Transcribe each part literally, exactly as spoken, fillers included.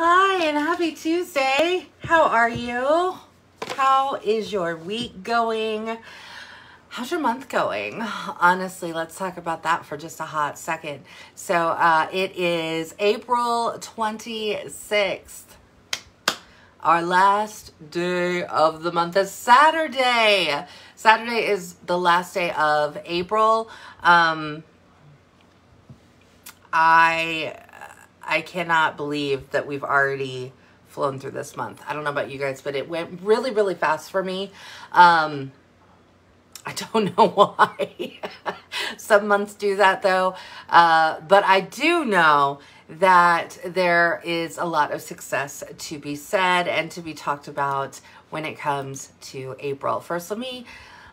Hi, and happy Tuesday. How are you? How is your week going? How's your month going? Honestly, let's talk about that for just a hot second. So uh, it is April twenty-sixth. Our last day of the month is Saturday. Saturday is the last day of April. Um, I... I cannot believe that we've already flown through this month. I don't know about you guys, but it went really, really fast for me. Um, I don't know why. Some months do that though. Uh, but I do know that there is a lot of success to be said and to be talked about when it comes to April. First, let me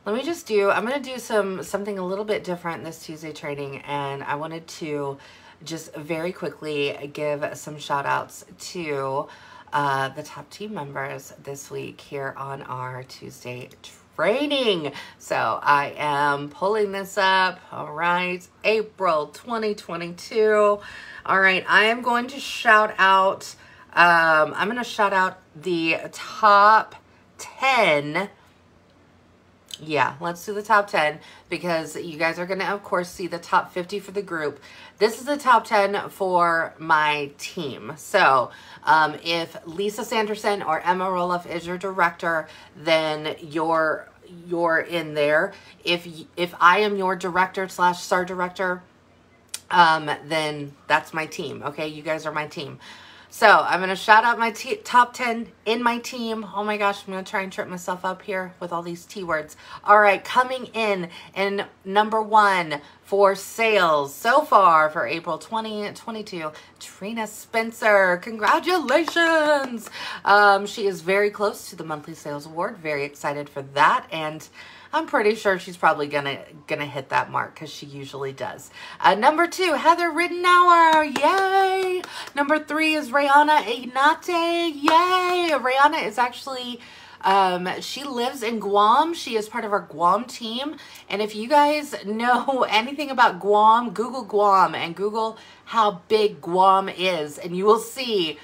let me just do, I'm gonna do some something a little bit different this Tuesday training, and I wanted to just very quickly give some shout outs to uh, the top team members this week here on our Tuesday training. So I am pulling this up. All right, April twenty twenty-two. All right, I am going to shout out, um, I'm going to shout out the top ten. Yeah, let's do the top ten, because you guys are going to, of course, see the top fifty for the group. This is the top ten for my team. So um, if Lisa Sanderson or Emma Roloff is your director, then you're, you're in there. If, if I am your director slash star director, um, then that's my team. Okay, you guys are my team. So I'm going to shout out my t top ten in my team. Oh my gosh, I'm going to try and trip myself up here with all these T words. All right, coming in in number one for sales so far for April twenty twenty-two, Trina Spencer. Congratulations. Um, she is very close to the monthly sales award. Very excited for that. And I'm pretty sure she's probably gonna gonna hit that mark, because she usually does. Uh, number two, Heather Rittenauer, yay! Number three is Rihanna Inate, yay! Rihanna is actually, um, she lives in Guam. She is part of our Guam team. And if you guys know anything about Guam, Google Guam and Google how big Guam is, and you will see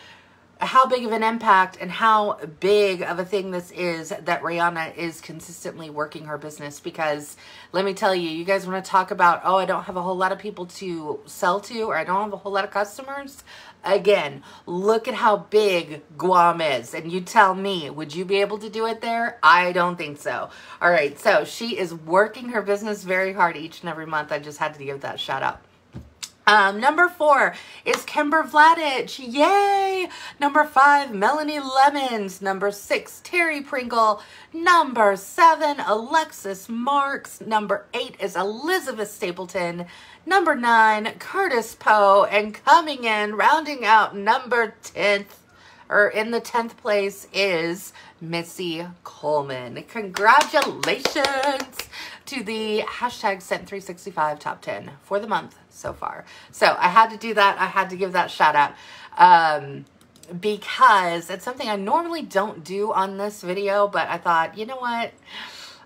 how big of an impact and how big of a thing this is that Rihanna is consistently working her business. Because let me tell you, you guys want to talk about, oh, I don't have a whole lot of people to sell to, or I don't have a whole lot of customers. Again, look at how big Guam is. And you tell me, would you be able to do it there? I don't think so. All right. So she is working her business very hard each and every month. I just had to give that shout out. Um, number four is Kimber Vladich. Yay! Number five, Melanie Lemons. Number six, Terry Pringle. Number seven, Alexis Marks. Number eight is Elizabeth Stapleton. Number nine, Curtis Poe. And coming in, rounding out number tenth, or in the tenth place, is Missy Coleman. Congratulations to the hashtag Sent three sixty-five top ten for the month so far. So I had to do that. I had to give that shout out um, because it's something I normally don't do on this video, but I thought, you know what?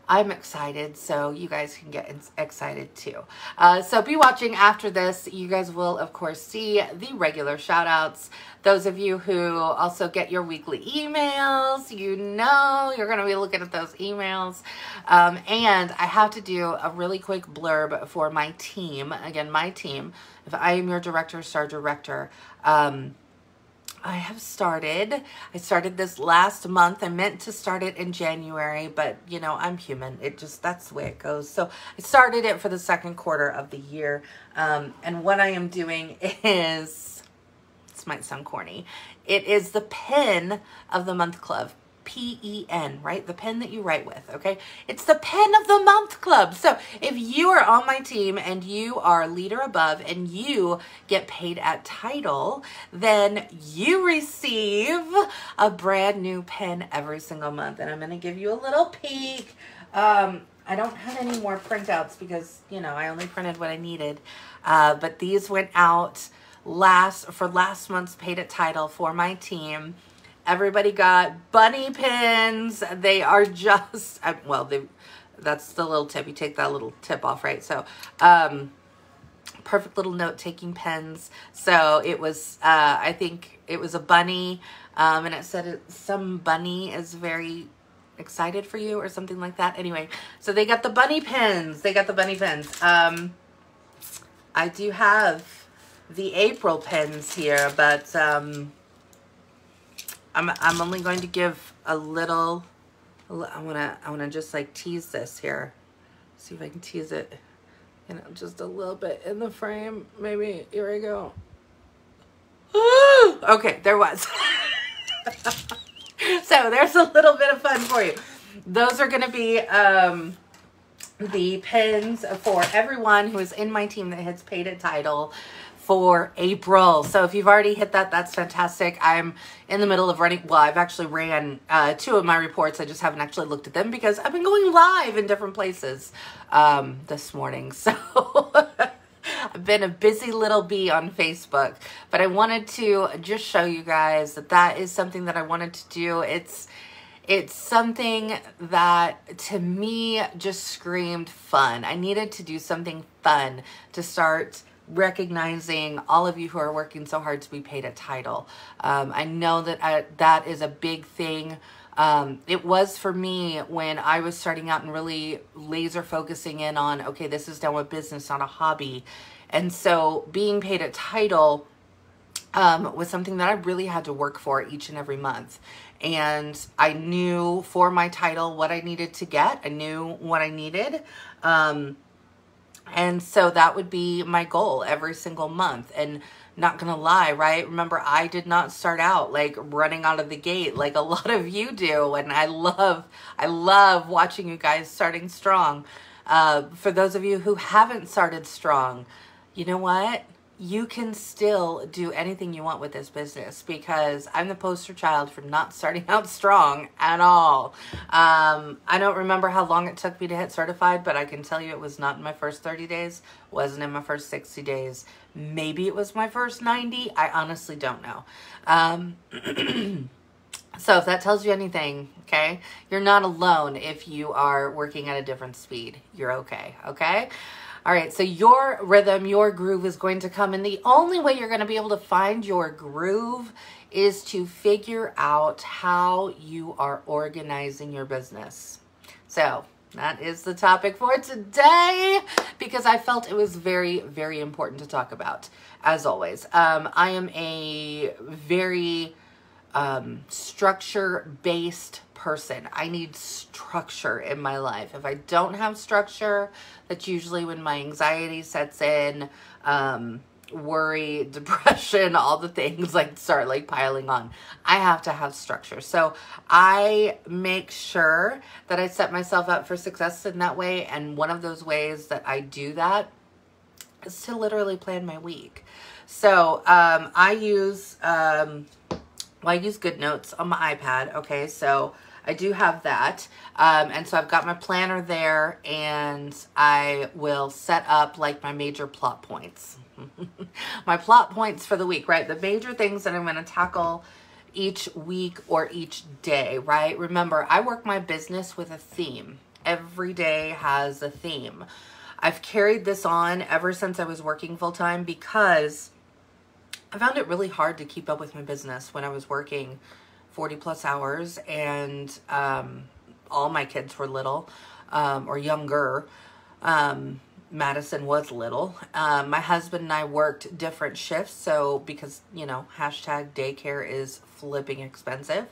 I'm excited, so you guys can get excited too. Uh, so be watching after this. You guys will, of course, see the regular shout outs. Those of you who also get your weekly emails, you know you're going to be looking at those emails. Um, and I have to do a really quick blurb for my team. Again, my team. If I am your director, star director, um, I have started, I started this last month. I meant to start it in January, but you know, I'm human. It just, that's the way it goes. So I started it for the second quarter of the year. Um, and what I am doing is, this might sound corny, it is the pen of the month club. P E N, right? The pen that you write with, okay? It's the pen of the month club. So if you are on my team and you are leader above and you get paid at title, then you receive a brand new pen every single month. And I'm going to give you a little peek. Um, I don't have any more printouts because, you know, I only printed what I needed. Uh, but these went out last for last month's paid at title for my team. Everybody got bunny pins. They are just, well, they, that's the little tip. You take that little tip off, right? So um, perfect little note-taking pens. So it was, uh, I think it was a bunny, um, and it said it, some bunny is very excited for you or something like that. Anyway, so they got the bunny pens. They got the bunny pens. Um, I do have the April pens here, but um, I'm, I'm only going to give a little, I wanna, I wanna just like tease this here. See if I can tease it, you know, just a little bit in the frame. Maybe, here we go. Ooh! Okay, there was. So there's a little bit of fun for you. Those are gonna be um, the pens for everyone who is in my team that has paid a title for April. So if you've already hit that, that's fantastic. I'm in the middle of running, well, I've actually ran uh, two of my reports. I just haven't actually looked at them because I've been going live in different places um, this morning. So I've been a busy little bee on Facebook, but I wanted to just show you guys that that is something that I wanted to do. It's, it's something that to me just screamed fun. I needed to do something fun to start recognizing all of you who are working so hard to be paid a title. Um, I know that I, that is a big thing. Um, it was for me when I was starting out and really laser focusing in on, okay, this is now a business, not a hobby. And so being paid a title um, was something that I really had to work for each and every month. And I knew for my title what I needed to get. I knew what I needed. Um, And so that would be my goal every single month. And not gonna lie, right? Remember, I did not start out like running out of the gate like a lot of you do. And I love, I love watching you guys starting strong. Uh, for those of you who haven't started strong, you know what? You can still do anything you want with this business because I'm the poster child for not starting out strong at all. Um, I don't remember how long it took me to hit certified, but I can tell you it was not in my first thirty days, wasn't in my first sixty days. Maybe it was my first ninety. I honestly don't know. Um, so if that tells you anything, okay, you're not alone if you are working at a different speed. You're okay, okay? All right, so your rhythm, your groove is going to come, and the only way you're going to be able to find your groove is to figure out how you are organizing your business. So that is the topic for today because I felt it was very, very important to talk about, as always. Um, I am a very um, structure-based person. I need structure in my life. If I don't have structure, that's usually when my anxiety sets in, um, worry, depression, all the things like start like piling on. I have to have structure. So I make sure that I set myself up for success in that way. And one of those ways that I do that is to literally plan my week. So, um, I use, um, well, I use GoodNotes on my iPad. Okay. So, I do have that, um, and so I've got my planner there, and I will set up like my major plot points. My plot points for the week, right? The major things that I'm going to tackle each week or each day, right? Remember, I work my business with a theme. Every day has a theme. I've carried this on ever since I was working full-time because I found it really hard to keep up with my business when I was working forty plus hours and um, all my kids were little um, or younger. Um, Madison was little. Um, my husband and I worked different shifts. So because, you know, hashtag daycare is flipping expensive,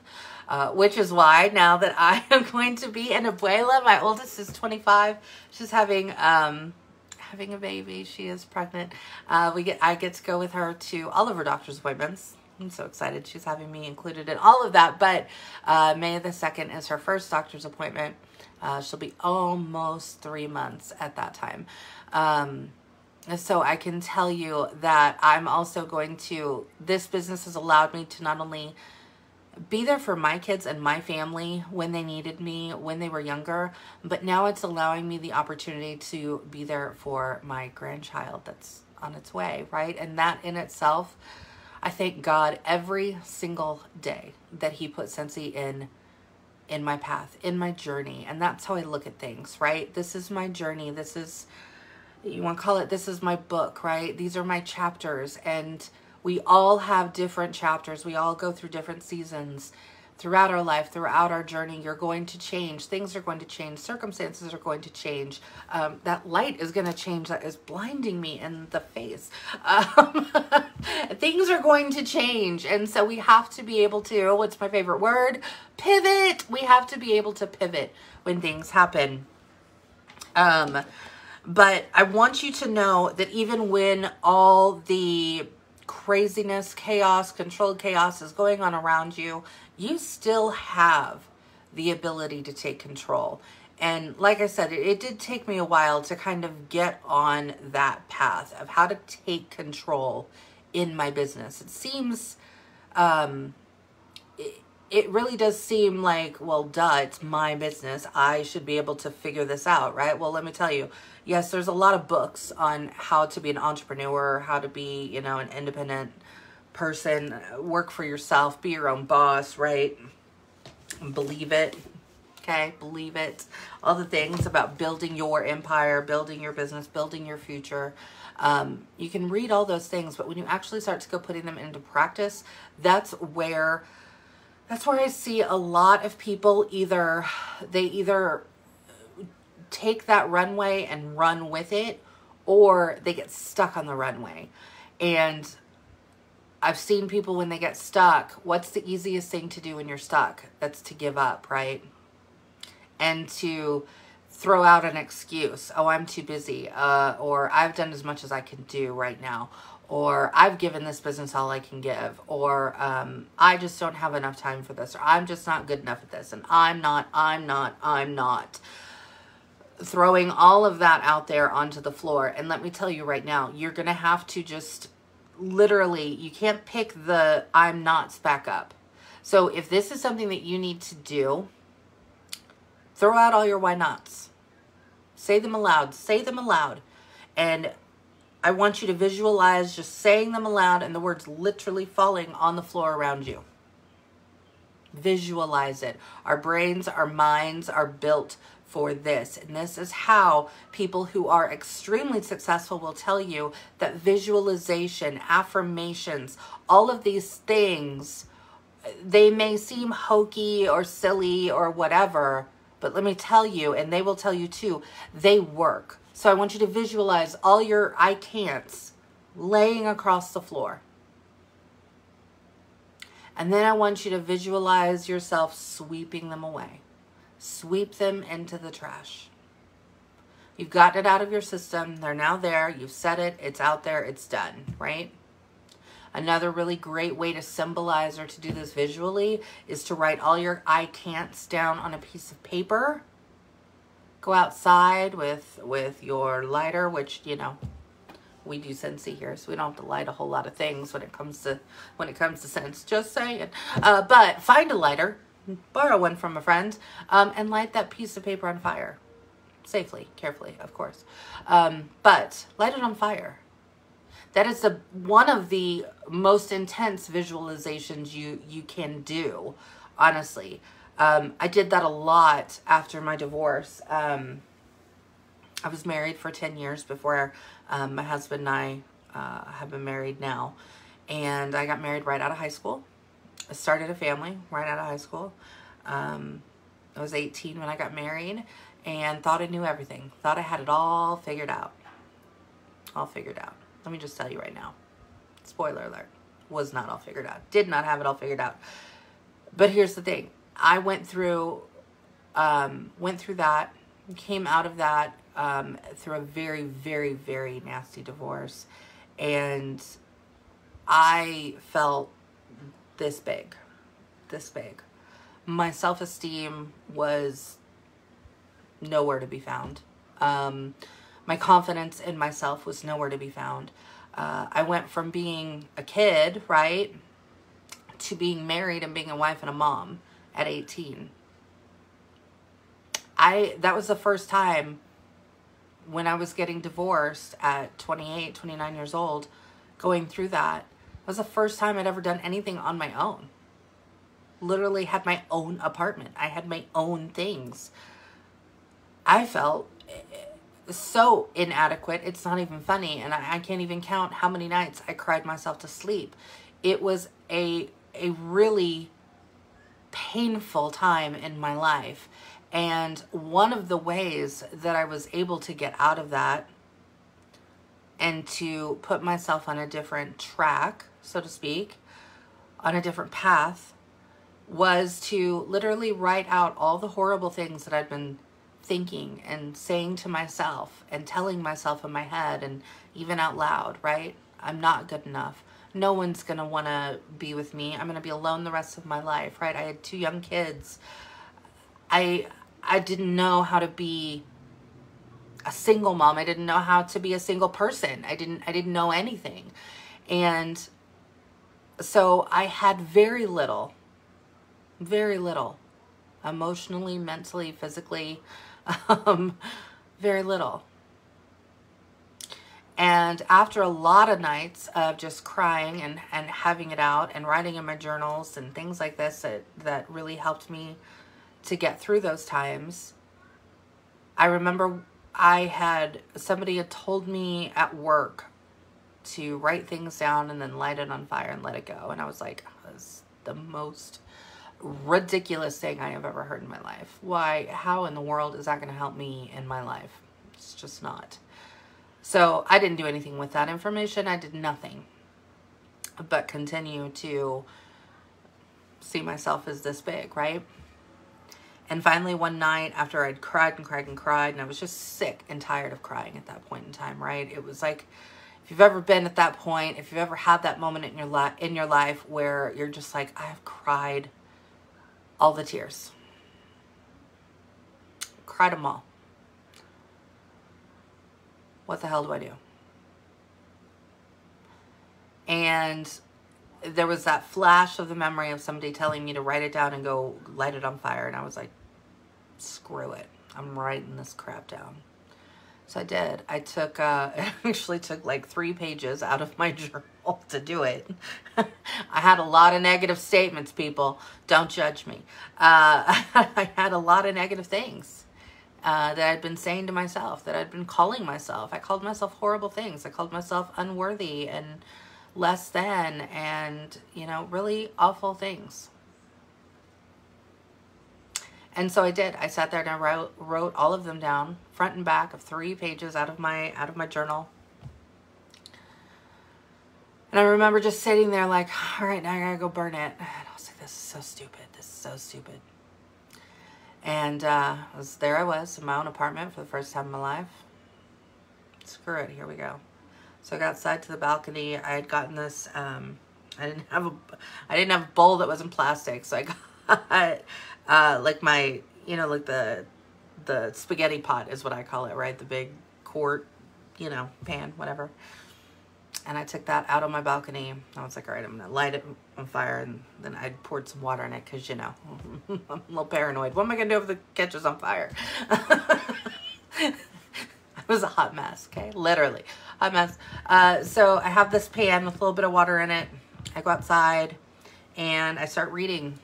uh, which is why now that I am going to be an abuela, my oldest is twenty-five. She's having, um, having a baby. She is pregnant. Uh, we get, I get to go with her to all of her doctor's appointments. I'm so excited she's having me included in all of that. But uh, May the second is her first doctor's appointment. Uh, she'll be almost three months at that time. Um, so I can tell you that I'm also going to, this business has allowed me to not only be there for my kids and my family when they needed me, when they were younger, but now it's allowing me the opportunity to be there for my grandchild that's on its way, right? And that in itself, I thank God every single day that he put Scentsy in, in my path, in my journey. And that's how I look at things, right? This is my journey. This is, you want to call it, this is my book, right? These are my chapters, and we all have different chapters. We all go through different seasons throughout our life, throughout our journey. You're going to change. Things are going to change. Circumstances are going to change. Um, that light is going to change. That is blinding me in the face. Um, things are going to change. And so we have to be able to, what's my favorite word? Pivot. We have to be able to pivot when things happen. Um, but I want you to know that even when all the craziness, chaos, controlled chaos is going on around you, you still have the ability to take control. And like I said, it, it did take me a while to kind of get on that path of how to take control in my business. It seems, um, it, it really does seem like, well, duh, it's my business. I should be able to figure this out, right? Well, let me tell you, yes, there's a lot of books on how to be an entrepreneur, how to be, you know, an independent person, work for yourself, be your own boss, right? Believe it, okay? Believe it. All the things about building your empire, building your business, building your future. Um, you can read all those things, but when you actually start to go putting them into practice, that's where... That's where I see a lot of people either, they either take that runway and run with it, or they get stuck on the runway. And I've seen people when they get stuck, what's the easiest thing to do when you're stuck? That's to give up, right? And to throw out an excuse. Oh, I'm too busy, uh, or I've done as much as I can do right now. Or I've given this business all I can give, or um, I just don't have enough time for this, or I'm just not good enough at this, and I'm not, I'm not, I'm not. Throwing all of that out there onto the floor. And let me tell you right now, you're going to have to just literally, you can't pick the I'm nots back up. So if this is something that you need to do, throw out all your why nots. Say them aloud. Say them aloud. And I want you to visualize just saying them aloud and the words literally falling on the floor around you. Visualize it. Our brains, our minds are built for this. And this is how people who are extremely successful will tell you that visualization, affirmations, all of these things, they may seem hokey or silly or whatever, but let me tell you, and they will tell you too, they work. So I want you to visualize all your I can'ts laying across the floor. And then I want you to visualize yourself sweeping them away. Sweep them into the trash. You've gotten it out of your system. They're now there. You've said it. It's out there. It's done, right? Another really great way to symbolize or to do this visually is to write all your I can'ts down on a piece of paper. Go outside with with your lighter, which, you know, we do Scentsy here, so we don't have to light a whole lot of things when it comes to when it comes to scents. Just saying. Uh, but find a lighter, borrow one from a friend, um, and light that piece of paper on fire, safely, carefully, of course. Um, but light it on fire. That is the one of the most intense visualizations you you can do, honestly. Um, I did that a lot after my divorce. Um, I was married for ten years before um, my husband and I uh, have been married now. And I got married right out of high school. I started a family right out of high school. Um, I was eighteen when I got married and thought I knew everything. Thought I had it all figured out. All figured out. Let me just tell you right now. Spoiler alert. Was not all figured out. Did not have it all figured out. But here's the thing. I went through, um, went through that, came out of that, um, through a very, very, very nasty divorce. And I felt this big, this big. My self-esteem was nowhere to be found. Um, my confidence in myself was nowhere to be found. Uh, I went from being a kid, right, to being married and being a wife and a mom. At eighteen, I that was the first time when I was getting divorced at twenty-eight, twenty-nine years old, going through that. It was the first time I'd ever done anything on my own. Literally had my own apartment. I had my own things. I felt so inadequate, it's not even funny. And I, I can't even count how many nights I cried myself to sleep. It was a, a really painful time in my life. And one of the ways that I was able to get out of that and to put myself on a different track, so to speak, on a different path, was to literally write out all the horrible things that I'd been thinking and saying to myself and telling myself in my head and even out loud, right? I'm not good enough. No one's gonna wanna be with me. I'm gonna be alone the rest of my life, right? I had two young kids. I... I didn't know how to be a single mom. I didn't know how to be a single person. I didn't, I didn't know anything. And so I had very little, very little, emotionally, mentally, physically, um, very little. And after a lot of nights of just crying and, and having it out and writing in my journals and things like this, that, that really helped me to get through those times. I remember I had, somebody had told me at work to write things down and then light it on fire and let it go. And I was like, oh, that's the most ridiculous thing I have ever heard in my life. Why, how in the world is that gonna help me in my life? It's just not. So I didn't do anything with that information. I did nothing but continue to see myself as this big, right? And finally one night after I'd cried and cried and cried, and I was just sick and tired of crying at that point in time, right? It was like, if you've ever been at that point, if you've ever had that moment in your life in your life where you're just like, I have cried all the tears. Cried them all. What the hell do I do? And there was that flash of the memory of somebody telling me to write it down and go light it on fire. And I was like, screw it. I'm writing this crap down. So I did. I took, uh, I actually took like three pages out of my journal to do it. I had a lot of negative statements, people. Don't judge me. Uh, I had a lot of negative things uh, that I'd been saying to myself, that I'd been calling myself. I called myself horrible things. I called myself unworthy and less than, and, you know, really awful things. And so I did. I sat there and I wrote, wrote all of them down, front and back of three pages out of my out of my journal. And I remember just sitting there like, all right, now I gotta go burn it. And I was like, this is so stupid. This is so stupid. And uh, I was, there I was in my own apartment for the first time in my life. Screw it. Here we go. So I got outside to the balcony. I had gotten this, um, I didn't have a, I didn't have a bowl that wasn't plastic. So I got, uh, like my, you know, like the, the spaghetti pot is what I call it, right? The big quart, you know, pan, whatever. And I took that out on my balcony. I was like, all right, I'm going to light it on fire. And then I poured some water in it. Cause you know, I'm a little paranoid. What am I going to do if the kitchen's on fire? It was a hot mess, okay? Literally, hot mess. Uh, so I have this pan with a little bit of water in it. I go outside and I start reading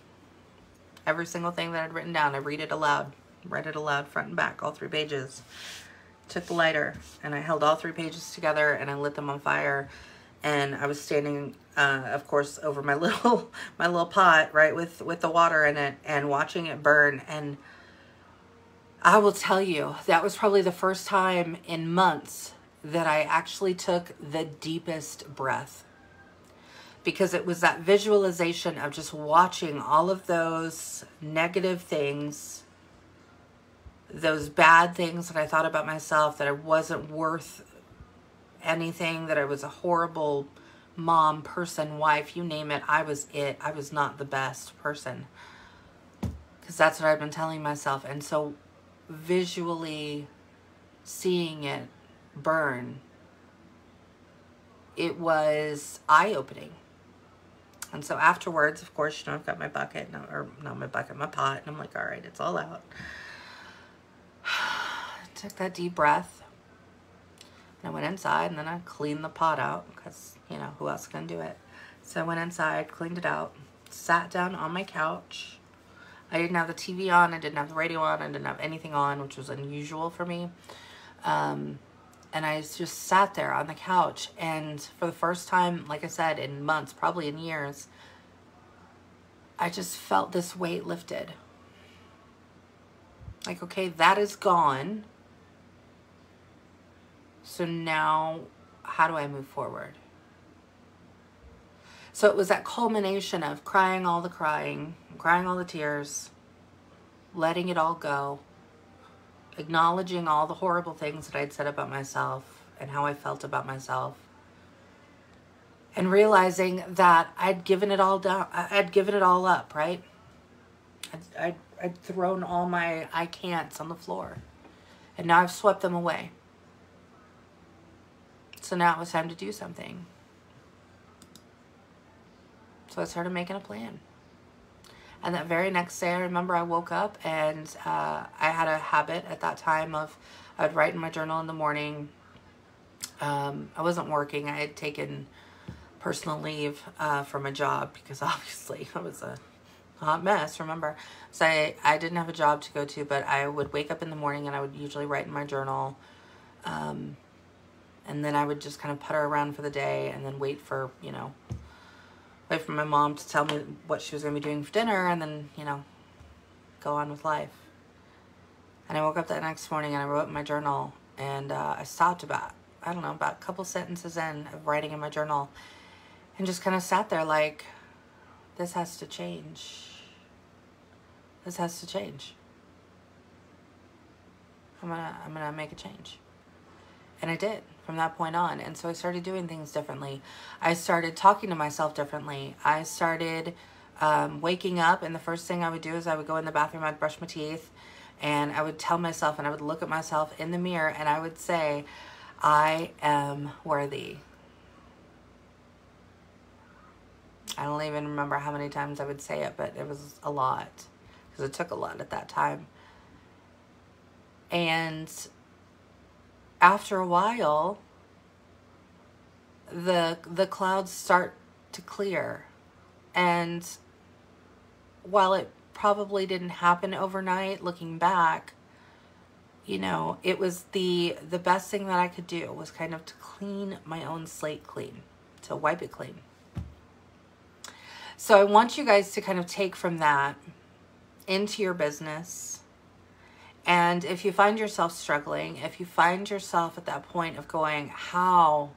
every single thing that I'd written down. I read it aloud, read it aloud, front and back, all three pages. Took the lighter and I held all three pages together and I lit them on fire. And I was standing, uh, of course, over my little my little pot, right, with with the water in it, and watching it burn. And I will tell you, that was probably the first time in months that I actually took the deepest breath, because it was that visualization of just watching all of those negative things, those bad things that I thought about myself, that I wasn't worth anything, that I was a horrible mom, person, wife, you name it. I was it. I was not the best person, because that's what I've been telling myself. And so visually seeing it burn, it was eye-opening. And so afterwards, of course, you know, I've got my bucket, no, or not my bucket, my pot, and I'm like, all right, it's all out. Took that deep breath, and I went inside, and then I cleaned the pot out, because, you know, who else can do it? So I went inside, cleaned it out, sat down on my couch. I didn't have the T V on, I didn't have the radio on, I didn't have anything on, which was unusual for me. Um, and I just sat there on the couch, and for the first time, like I said, in months, probably in years, I just felt this weight lifted. Like, okay, that is gone. So now how do I move forward? So it was that culmination of crying all the crying, crying all the tears, letting it all go, acknowledging all the horrible things that I'd said about myself and how I felt about myself, and realizing that I'd given it all down. I'd given it all up, right? I'd, I'd, I'd thrown all my I can'ts on the floor, and now I've swept them away. So now it was time to do something. So I started making a plan. And that very next day, I remember I woke up, and uh, I had a habit at that time of, I would write in my journal in the morning. Um, I wasn't working. I had taken personal leave uh, from a job because obviously I was a hot mess, remember? So I, I didn't have a job to go to, but I would wake up in the morning and I would usually write in my journal. Um, and then I would just kind of putter around for the day and then wait for, you know, wait for my mom to tell me what she was going to be doing for dinner, and then, you know, go on with life. And I woke up that next morning and I wrote in my journal, and uh, I stopped about, I don't know, about a couple sentences in of writing in my journal and just kind of sat there like, this has to change. This has to change. I'm gonna, I'm gonna make a change. And I did. From that point on. And so I started doing things differently. I started talking to myself differently. I started um, waking up, and the first thing I would do is I would go in the bathroom, I'd brush my teeth, and I would tell myself, and I would look at myself in the mirror, and I would say, I am worthy. I don't even remember how many times I would say it, but it was a lot, because it took a lot at that time. And after a while, the the clouds start to clear. And while it probably didn't happen overnight, looking back, you know, it was the the best thing that I could do was kind of to clean my own slate clean, to wipe it clean. So I want you guys to kind of take from that into your business. And if you find yourself struggling, if you find yourself at that point of going, how,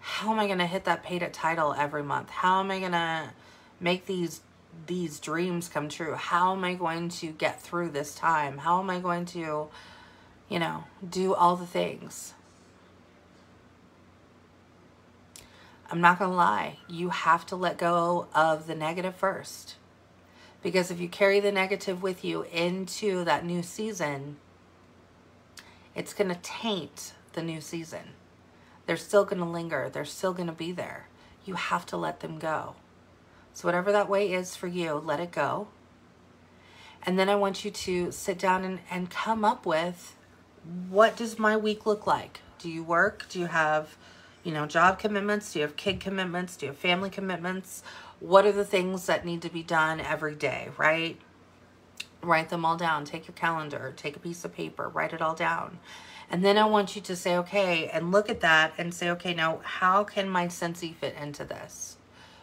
how am I going to hit that pay to title every month? How am I going to make these, these dreams come true? How am I going to get through this time? How am I going to, you know, do all the things? I'm not going to lie. You have to let go of the negative first. Because if you carry the negative with you into that new season, it's going to taint the new season. They're still going to linger. They're still going to be there. You have to let them go. So whatever that way is for you, let it go. And then I want you to sit down and, and come up with, what does my week look like? Do you work? Do you have, you know, job commitments? Do you have kid commitments? Do you have family commitments? What are the things that need to be done every day, right? Write them all down. Take your calendar. Take a piece of paper. Write it all down. And then I want you to say, okay, and look at that and say, okay, now how can my Scentsy fit into this?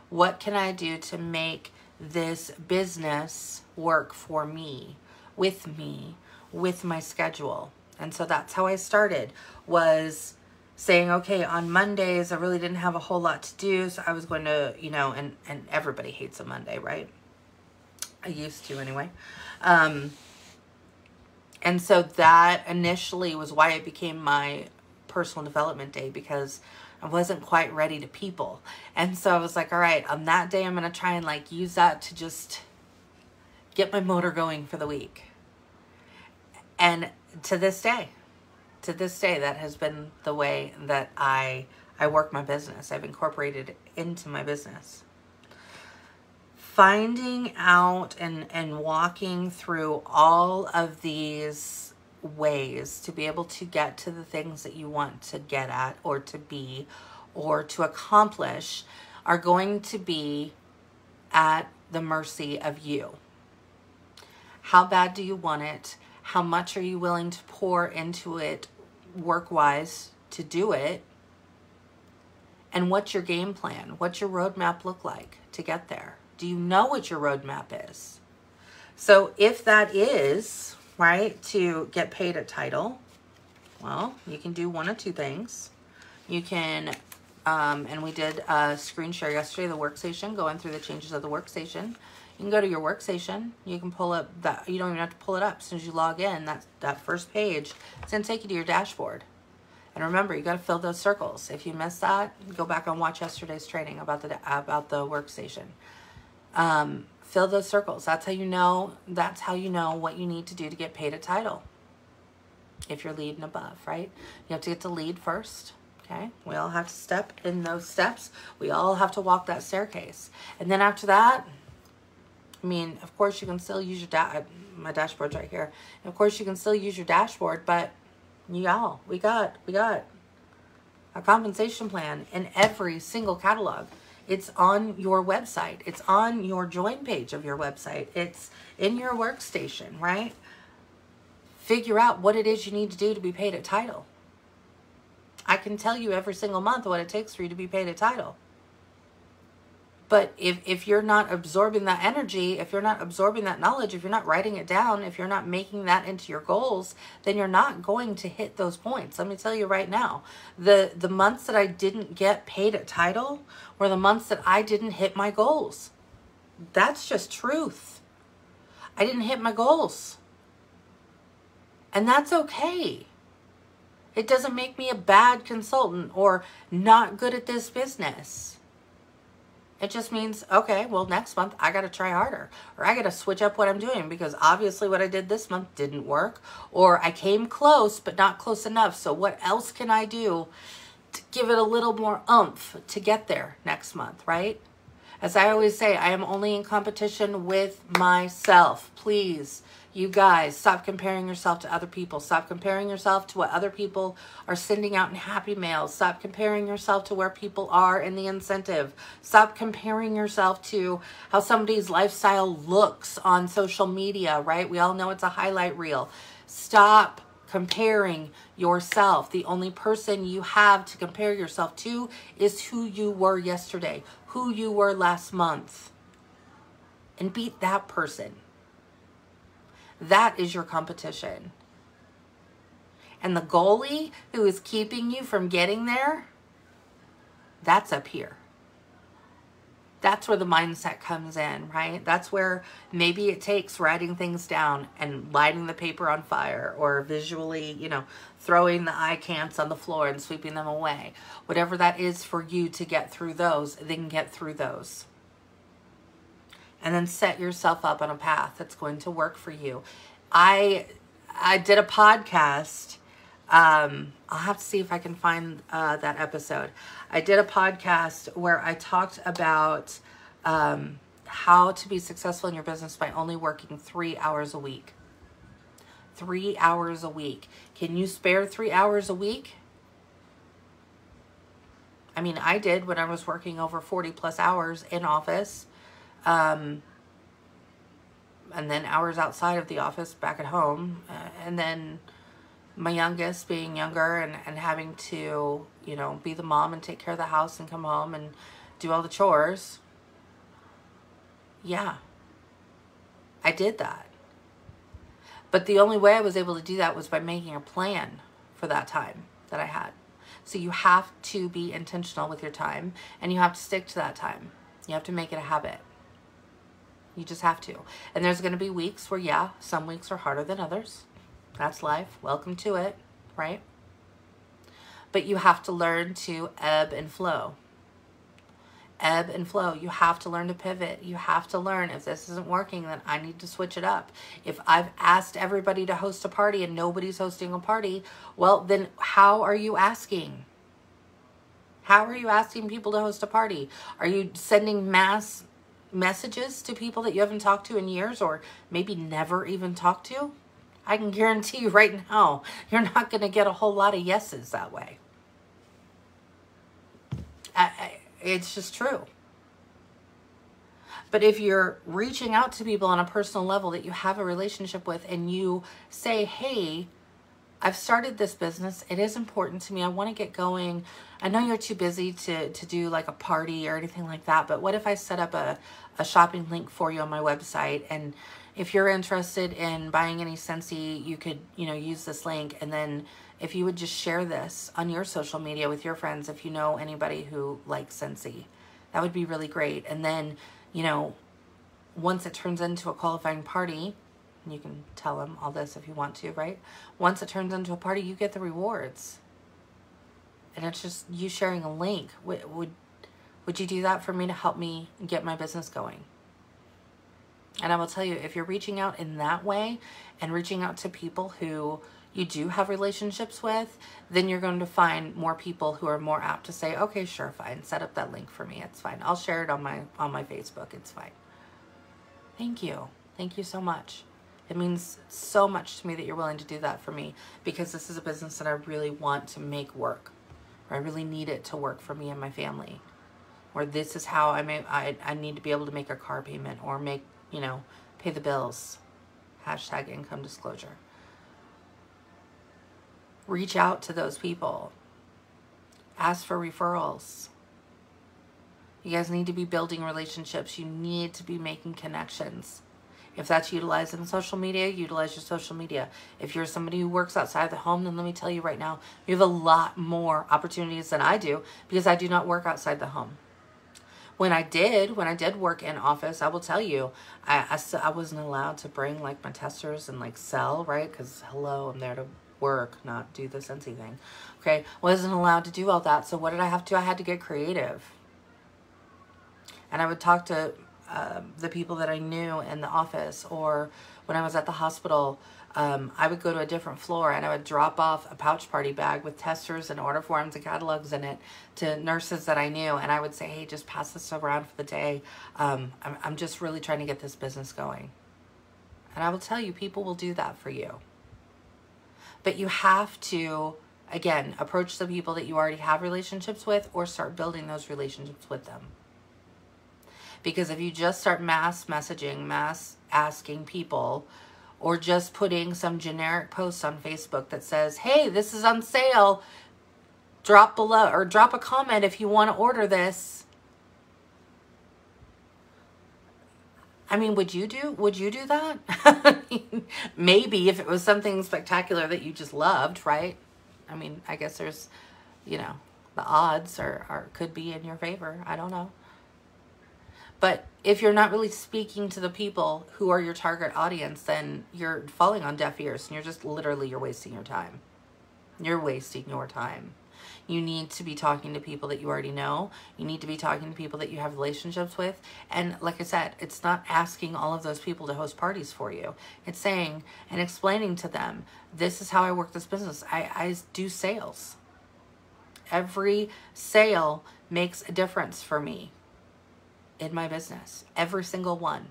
What can I do to make this business work for me, with me, with my schedule? And so that's how I started, was saying, okay, on Mondays, I really didn't have a whole lot to do, so I was going to, you know, and, and everybody hates a Monday, right? I used to anyway. Um, and so that initially was why it became my personal development day, because I wasn't quite ready to people. And so I was like, all right, on that day, I'm going to try and like use that to just get my motor going for the week. And to this day, To this day, that has been the way that I, I work my business. I've incorporated it into my business. Finding out and, and walking through all of these ways to be able to get to the things that you want to get at or to be or to accomplish are going to be at the mercy of you. How bad do you want it? How much are you willing to pour into it? work-wise to do it? And what's your game plan? What's your roadmap look like to get there? Do you know what your roadmap is? So if that is, right, to get paid at title, well, you can do one of two things. You can, um, and we did a screen share yesterday, the workstation, going through the changes of the workstation. You can go to your workstation. You can pull up that. You don't even have to pull it up. As soon as you log in, that, that first page, it's going to take you to your dashboard. And remember, you got to fill those circles. If you miss that, go back and watch yesterday's training about the, about the workstation. Um, fill those circles. That's how you know, that's how you know what you need to do to get paid a title. If you're lead and above, right? You have to get to lead first. Okay, we all have to step in those steps. We all have to walk that staircase. And then after that, I mean, of course you can still use your, da my dashboard's right here. And of course you can still use your dashboard, but y'all, we got, we got a compensation plan in every single catalog. It's on your website. It's on your join page of your website. It's in your workstation, right? Figure out what it is you need to do to be paid a title. I can tell you every single month what it takes for you to be paid a title. But if, if you're not absorbing that energy, if you're not absorbing that knowledge, if you're not writing it down, if you're not making that into your goals, then you're not going to hit those points. Let me tell you right now, the, the months that I didn't get paid a title were the months that I didn't hit my goals. That's just truth. I didn't hit my goals. And that's okay. It doesn't make me a bad consultant or not good at this business. It just means, okay, well, next month I got to try harder, or I got to switch up what I'm doing because obviously what I did this month didn't work, or I came close but not close enough. So what else can I do to give it a little more oomph to get there next month, right? As I always say, I am only in competition with myself. Please, you guys, stop comparing yourself to other people. Stop comparing yourself to what other people are sending out in happy mails. Stop comparing yourself to where people are in the incentive. Stop comparing yourself to how somebody's lifestyle looks on social media, right? We all know it's a highlight reel. Stop comparing yourself. The only person you have to compare yourself to is who you were yesterday, who you were last month. And beat that person. That is your competition. And the goalie who is keeping you from getting there, that's up here. That's where the mindset comes in, right? That's where maybe it takes writing things down and lighting the paper on fire, or visually, you know, throwing the icons on the floor and sweeping them away. Whatever that is for you to get through those, then get through those. And then set yourself up on a path that's going to work for you. I I did a podcast. Um, I'll have to see if I can find uh, that episode. I did a podcast where I talked about um, how to be successful in your business by only working three hours a week. Three hours a week. Can you spare three hours a week? I mean, I did when I was working over forty plus hours in office. Um, and then hours outside of the office back at home. Uh, and then my youngest being younger and, and having to, you know, be the mom and take care of the house and come home and do all the chores. Yeah, I did that. But the only way I was able to do that was by making a plan for that time that I had. So you have to be intentional with your time, and you have to stick to that time. You have to make it a habit. You just have to. And there's going to be weeks where, yeah, some weeks are harder than others. That's life. Welcome to it, right? But you have to learn to ebb and flow. Ebb and flow. You have to learn to pivot. You have to learn, if this isn't working, then I need to switch it up. If I've asked everybody to host a party and nobody's hosting a party, well, then how are you asking? How are you asking people to host a party? Are you sending mass messages to people that you haven't talked to in years, or maybe never even talked to? I can guarantee you right now, you're not going to get a whole lot of yeses that way. I, I, it's just true. But if you're reaching out to people on a personal level that you have a relationship with, and you say, hey, I've started this business. It is important to me. I want to get going. I know you're too busy to, to do like a party or anything like that, but what if I set up a, a shopping link for you on my website? And if you're interested in buying any Scentsy, you could, you know, use this link. And then if you would just share this on your social media with your friends, if you know anybody who likes Scentsy, that would be really great. And then, you know, once it turns into a qualifying party, and you can tell them all this if you want to, right? Once it turns into a party, you get the rewards. And it's just you sharing a link. Would, would, would you do that for me to help me get my business going? And I will tell you, if you're reaching out in that way and reaching out to people who you do have relationships with, then you're going to find more people who are more apt to say, okay, sure, fine. Set up that link for me. It's fine. I'll share it on my, on my Facebook. It's fine. Thank you. Thank you so much. It means so much to me that you're willing to do that for me, because this is a business that I really want to make work. Or I really need it to work for me and my family. Or this is how I may, I, I need to be able to make a car payment or make, you know, pay the bills. Hashtag income disclosure. Reach out to those people. Ask for referrals. You guys need to be building relationships. You need to be making connections. If that's utilizing social media, utilize your social media. If you're somebody who works outside the home, then let me tell you right now, you have a lot more opportunities than I do, because I do not work outside the home. When I did, when I did work in office, I will tell you, I, I, I wasn't allowed to bring like my testers and like sell, right? Because hello, I'm there to work, not do the Scentsy thing. Okay, wasn't allowed to do all that. So what did I have to do? I had to get creative. And I would talk to Uh, the people that I knew in the office, or when I was at the hospital, um, I would go to a different floor and I would drop off a pouch party bag with testers and order forms and catalogs in it to nurses that I knew. And I would say, hey, just pass this around for the day. Um, I'm, I'm just really trying to get this business going. And I will tell you, people will do that for you. But you have to, again, approach the people that you already have relationships with, or start building those relationships with them. Because if you just start mass messaging, mass asking people, or just putting some generic post on Facebook that says, hey, this is on sale, drop below, or drop a comment if you want to order this. I mean, would you do, would you do that? I mean, maybe if it was something spectacular that you just loved, right? I mean, I guess there's, you know, the odds are, are could be in your favor. I don't know. But if you're not really speaking to the people who are your target audience, then you're falling on deaf ears, and you're just literally, you're wasting your time. You're wasting your time. You need to be talking to people that you already know. You need to be talking to people that you have relationships with. And like I said, it's not asking all of those people to host parties for you. It's saying and explaining to them, this is how I work this business. I, I do sales. Every sale makes a difference for me. In my business, every single one,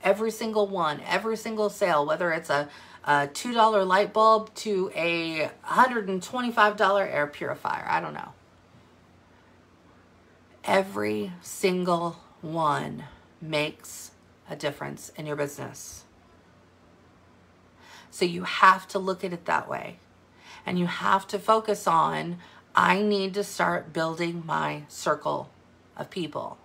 every single one, every single sale, whether it's a, a two dollar light bulb to a one hundred twenty-five dollar air purifier, I don't know. Every single one makes a difference in your business. So you have to look at it that way, and you have to focus on, I need to start building my circle of people.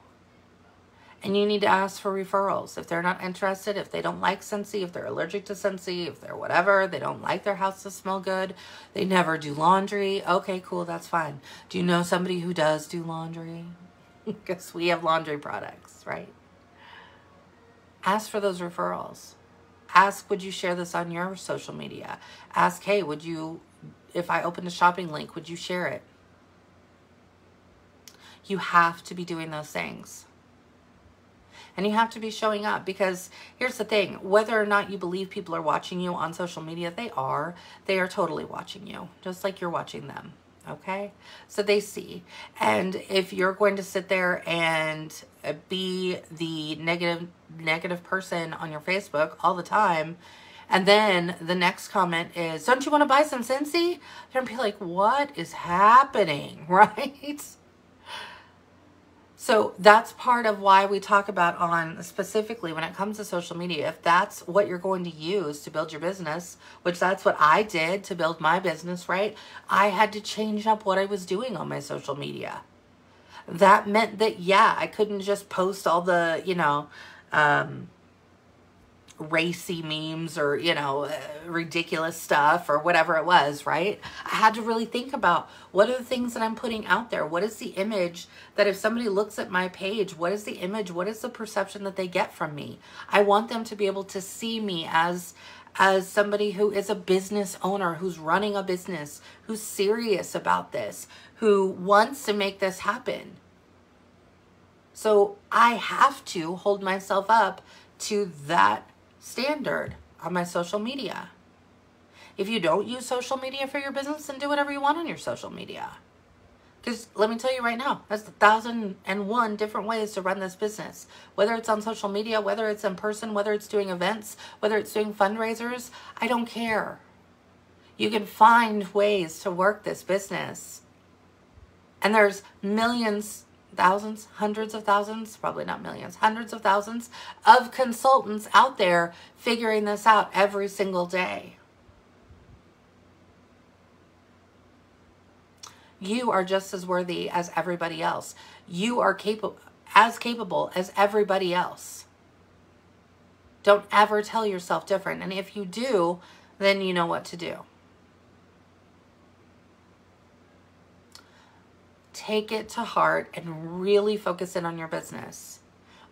And you need to ask for referrals. If they're not interested, if they don't like Scentsy, if they're allergic to Scentsy, if they're whatever, they don't like their house to smell good, they never do laundry. Okay, cool, that's fine. Do you know somebody who does do laundry? Because we have laundry products, right? Ask for those referrals. Ask, would you share this on your social media? Ask, hey, would you, if I opened a shopping link, would you share it? You have to be doing those things. And you have to be showing up, because here's the thing. Whether or not you believe people are watching you on social media, they are. They are totally watching you, just like you're watching them, okay? So they see. And if you're going to sit there and be the negative, negative person on your Facebook all the time, and then the next comment is, don't you want to buy some Scentsy? They're going to be like, what is happening, right? So that's part of why we talk about on specifically when it comes to social media, if that's what you're going to use to build your business, which that's what I did to build my business, right? I had to change up what I was doing on my social media. That meant that, yeah, I couldn't just post all the, you know, um, racy memes or, you know, uh, ridiculous stuff or whatever it was, right? I had to really think about what are the things that I'm putting out there? What is the image that if somebody looks at my page, what is the image? What is the perception that they get from me? I want them to be able to see me as, as somebody who is a business owner, who's running a business, who's serious about this, who wants to make this happen. So I have to hold myself up to that standard on my social media. If you don't use social media for your business, then do whatever you want on your social media. Because let me tell you right now, there's a thousand and one different ways to run this business. Whether it's on social media, whether it's in person, whether it's doing events, whether it's doing fundraisers, I don't care. You can find ways to work this business. And there's millions, thousands, hundreds of thousands, probably not millions, hundreds of thousands of consultants out there figuring this out every single day. You are just as worthy as everybody else. You are capable, as capable as everybody else. Don't ever tell yourself different. And if you do, then you know what to do. Take it to heart and really focus in on your business.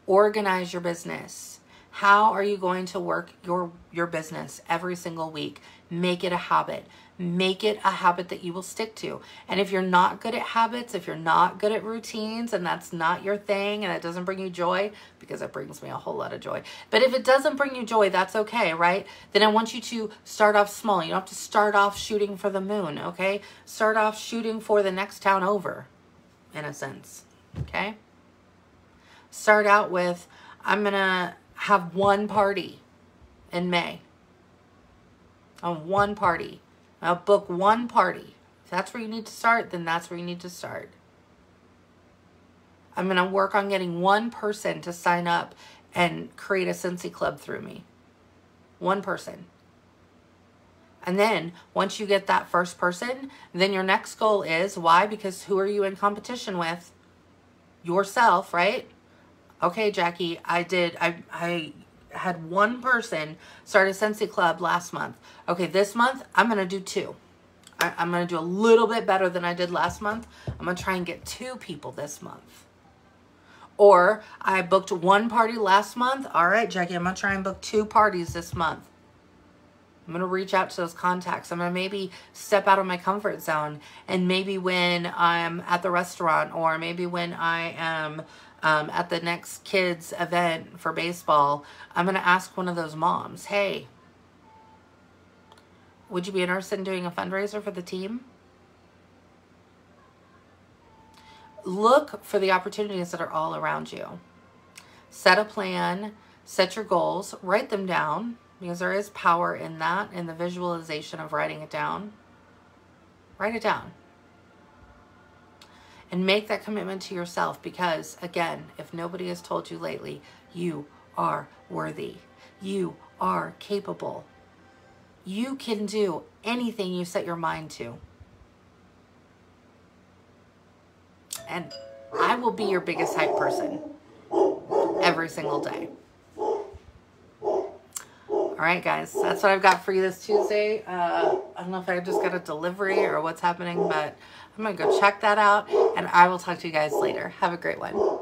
Organize your business. How are you going to work your, your business every single week? Make it a habit. Make it a habit that you will stick to. And if you're not good at habits, if you're not good at routines and that's not your thing and it doesn't bring you joy, because it brings me a whole lot of joy. But if it doesn't bring you joy, that's okay, right? Then I want you to start off small. You don't have to start off shooting for the moon, okay? Start off shooting for the next town over, in a sense, okay? Start out with, I'm gonna have one party in May. On one party. Now book one party. If that's where you need to start, then that's where you need to start. I'm going to work on getting one person to sign up and create a Scentsy Club through me. One person. And then once you get that first person, then your next goal is, why? Because who are you in competition with? Yourself, right? Okay, Jackie, I did, I, I, had one person start a Scentsy Club last month. Okay, this month, I'm going to do two. I, I'm going to do a little bit better than I did last month. I'm going to try and get two people this month. Or I booked one party last month. All right, Jackie, I'm going to try and book two parties this month. I'm going to reach out to those contacts. I'm going to maybe step out of my comfort zone. And maybe when I'm at the restaurant or maybe when I am Um, at the next kids event for baseball, I'm going to ask one of those moms, hey, would you be interested in doing a fundraiser for the team? Look for the opportunities that are all around you. Set a plan, set your goals, write them down, because there is power in that, in the visualization of writing it down. Write it down. And make that commitment to yourself because, again, if nobody has told you lately, you are worthy. You are capable. You can do anything you set your mind to. And I will be your biggest hype person every single day. All right, guys, that's what I've got for you this Tuesday. Uh, I don't know if I just got a delivery or what's happening, but I'm going to go check that out, and I will talk to you guys later. Have a great one.